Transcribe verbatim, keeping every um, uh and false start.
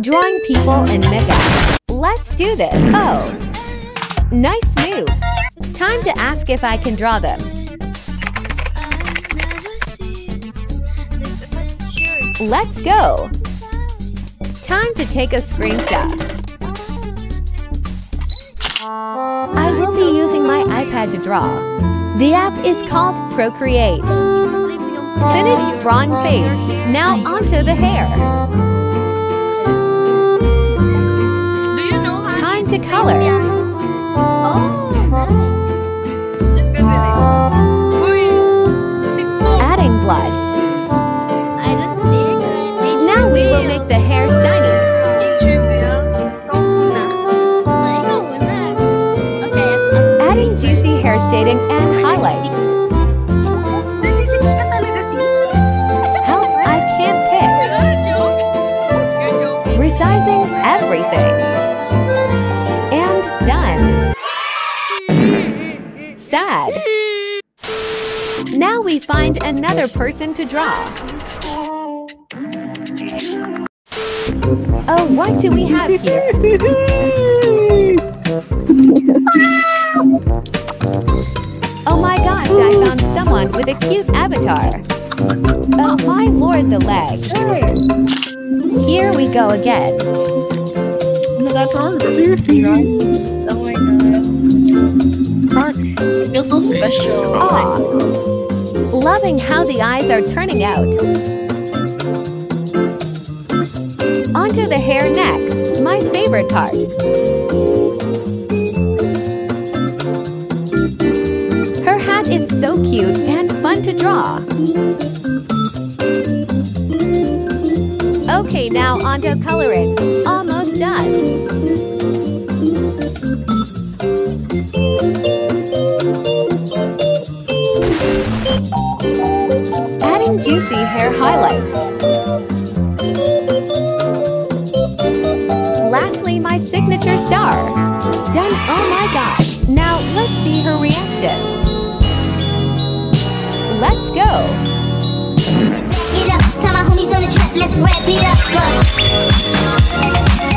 Drawing people in M I C U P. Let's do this. Oh, nice moves. Time to ask if I can draw them. Let's go. Time to take a screenshot. I will be using my iPad to draw. The app is called Procreate. Finished drawing face. Now onto the hair. Time to color. Adding blush. Now we will make the hair shiny. Juicy hair shading and highlights. Help, I can't pick. Resizing everything. And done. Sad. Now we find another person to draw. Oh, what do we have here? Oh my gosh, I found someone with a cute avatar. Oh my lord, the leg. Here we go again. Oh my god. It feels so special. Aww. Loving how the eyes are turning out. Onto the hair next, my favorite part. It's so cute and fun to draw. Okay, now onto coloring. Almost done. Adding juicy hair highlights. Lastly, my signature star. Done, oh my gosh. Now let's see her reaction. Let's go. Get up, tell my homies on the trip, let's wrap it up.